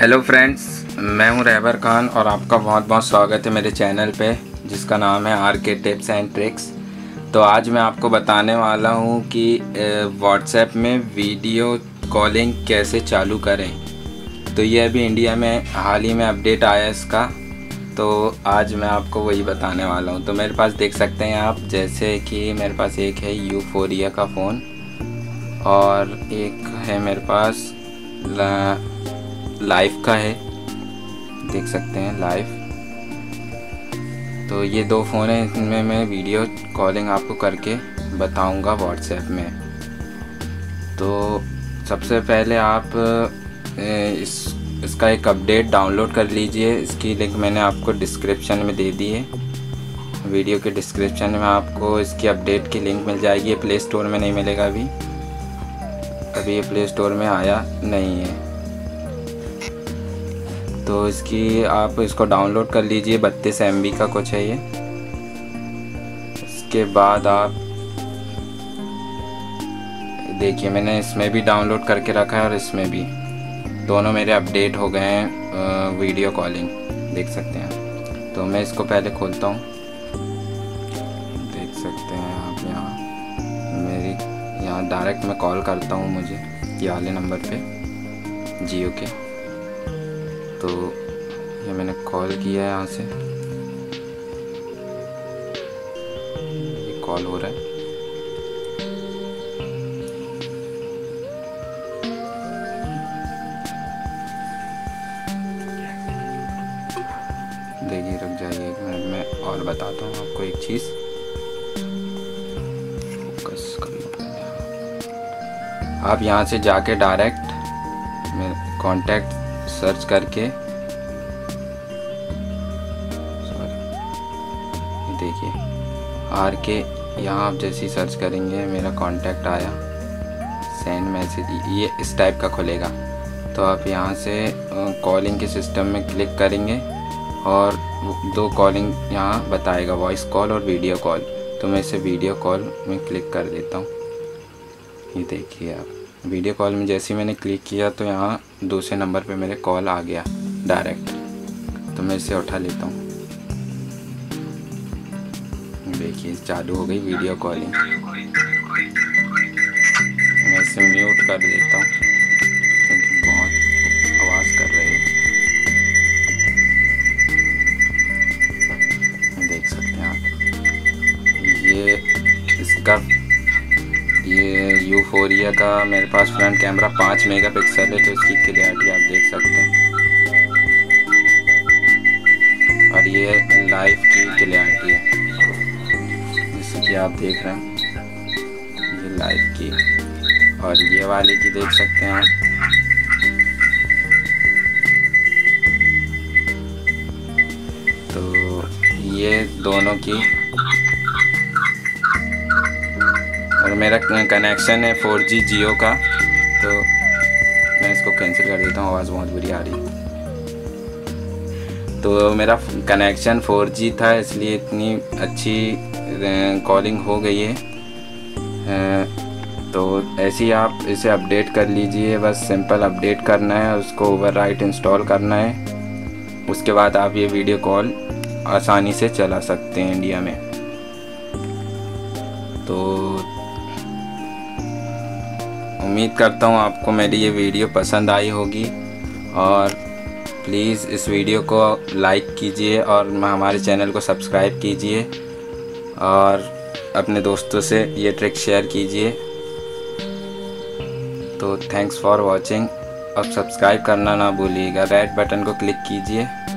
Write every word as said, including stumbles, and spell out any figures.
Hello friends, मैं हूं रहबर खान और आपका बहुत बहुत स्वागत है मेरे चैनल पे जिसका नाम है आर के टिप्स एंड ट्रिक्स। तो आज मैं आपको बताने वाला हूं कि व्हाट्सएप में वीडियो कॉलिंग कैसे चालू करें। तो ये अभी इंडिया में हाल ही में अपडेट आया इसका, तो आज मैं आपको वही बताने वाला हूं। तो मेरे पास देख सकते हैं आप, जैसे कि मेरे पास एक है यूफोरिया का फ़ोन और एक है मेरे पास लाइफ का है, देख सकते हैं लाइफ। तो ये दो फ़ोन हैं, इनमें मैं वीडियो कॉलिंग आपको करके बताऊंगा व्हाट्सएप में। तो सबसे पहले आप इस इसका एक अपडेट डाउनलोड कर लीजिए, इसकी लिंक मैंने आपको डिस्क्रिप्शन में दे दी है। वीडियो के डिस्क्रिप्शन में आपको इसकी अपडेट की लिंक मिल जाएगी। प्ले स्टोर में नहीं मिलेगा, अभी अभी ये प्ले स्टोर में आया नहीं है, तो इसकी आप इसको डाउनलोड कर लीजिए। बत्तीस एम बी का कुछ है ये। इसके बाद आप देखिए, मैंने इसमें भी डाउनलोड करके रखा है और इसमें भी, दोनों मेरे अपडेट हो गए हैं वीडियो कॉलिंग, देख सकते हैं। तो मैं इसको पहले खोलता हूँ, देख सकते हैं आप यहाँ मेरी यहाँ डायरेक्ट मैं कॉल करता हूँ मुझे ये वाले नंबर पे, जियो के। तो ये मैंने कॉल किया है, यहाँ से ये कॉल हो रहा है। देखिए, रुक जाइए एक मिनट, मैं और बताता हूँ आपको एक चीज़। फोकस कर लो आप, यहाँ से जाके डायरेक्ट मैं कॉन्टैक्ट सर्च करके, सॉरी देखिए आर के, यहाँ आप जैसे ही सर्च करेंगे मेरा कांटेक्ट आया, सेंड मैसेज, ये इस टाइप का खुलेगा। तो आप यहाँ से कॉलिंग के सिस्टम में क्लिक करेंगे और दो कॉलिंग यहाँ बताएगा, वॉइस कॉल और वीडियो कॉल। तो मैं इसे वीडियो कॉल में क्लिक कर देता हूँ। ये देखिए आप, वीडियो कॉल में जैसे ही मैंने क्लिक किया तो यहाँ दूसरे नंबर पे मेरे कॉल आ गया डायरेक्ट। तो मैं इसे उठा लेता हूँ, देखिए चालू हो गई वीडियो कॉलिंग। मैं इसे म्यूट कर देता हूँ क्योंकि बहुत आवाज़ कर रही है, देख सकते हैं आप। ये इसका ये यूफोरिया का मेरे पास फ्रंट कैमरा पाँच मेगा पिक्सल है, तो इसकी क्लियरिटी आप देख सकते हैं। और ये लाइफ की क्लियरिटी है जैसे कि आप देख रहे हैं, ये लाइफ की, और ये वाली की देख सकते हैं आप। तो ये दोनों की, और मेरा कनेक्शन है फोर जी जियो का, तो मैं इसको कैंसिल कर देता हूँ, आवाज़ बहुत बुरी आ रही है। तो मेरा कनेक्शन फोर जी था, इसलिए इतनी अच्छी कॉलिंग हो गई है। तो ऐसे ही आप इसे अपडेट कर लीजिए, बस सिंपल अपडेट करना है, उसको ओवरराइट इंस्टॉल करना है, उसके बाद आप ये वीडियो कॉल आसानी से चला सकते हैं इंडिया में। तो उम्मीद करता हूँ आपको मेरी ये वीडियो पसंद आई होगी, और प्लीज़ इस वीडियो को लाइक कीजिए और हमारे चैनल को सब्सक्राइब कीजिए और अपने दोस्तों से ये ट्रिक शेयर कीजिए। तो थैंक्स फॉर वॉचिंग। अब सब्सक्राइब करना ना भूलिएगा, रेड बटन को क्लिक कीजिए।